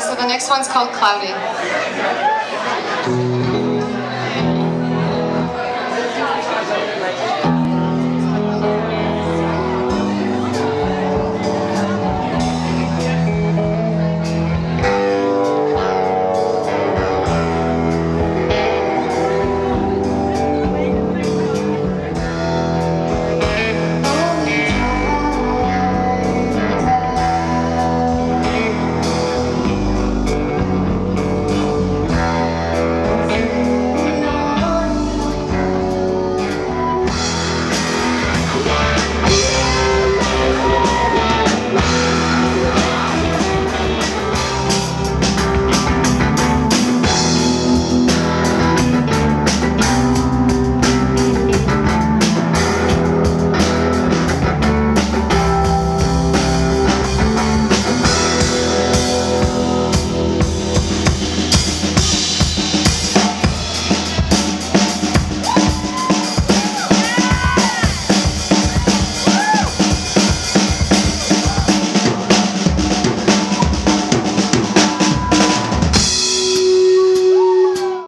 So the next one's called Cloudy.